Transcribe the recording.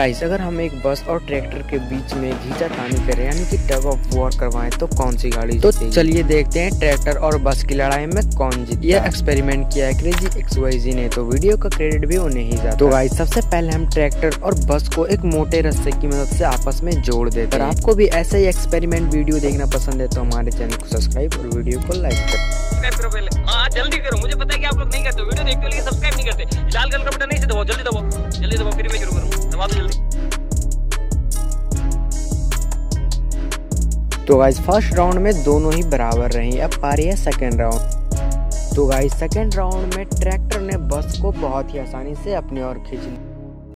Guys, अगर हम एक बस और ट्रैक्टर के बीच में घींचा तानी करें यानी कि टग ऑफ वॉर करवाएं तो कौन सी गाड़ी जीतेगी? तो चलिए देखते हैं ट्रैक्टर और बस की लड़ाई में कौन जीत। यह एक्सपेरिमेंट किया है क्रेजी XYZ ने, तो वीडियो का क्रेडिट भी उन्हें ही जाता। तो गाइस, सबसे पहले हम ट्रैक्टर और बस को एक मोटे रस्से की मदद से आपस में जोड़ देते हैं। आपको भी ऐसे ही एक्सपेरिमेंट वीडियो देखना पसंद है तो हमारे चैनल को सब्सक्राइब और वीडियो को लाइक करो। जल्दी करो, मुझे पता है कि आप लोग नहीं करते, वीडियो देखते हो लेकिन सब्सक्राइब नहीं करते। लाल कलर का बटन नहीं से दबाओ, जल्दी दबाओ, फिर मैं शुरू करूँ, दबा दो जल्दी। तो गाइस, फर्स्ट राउंड में दोनों ही बराबर रही। अब पारी है सेकेंड राउंड। तो गाइस, सेकेंड राउंड में ट्रैक्टर ने बस को बहुत ही आसानी से अपनी ओर खींच ली।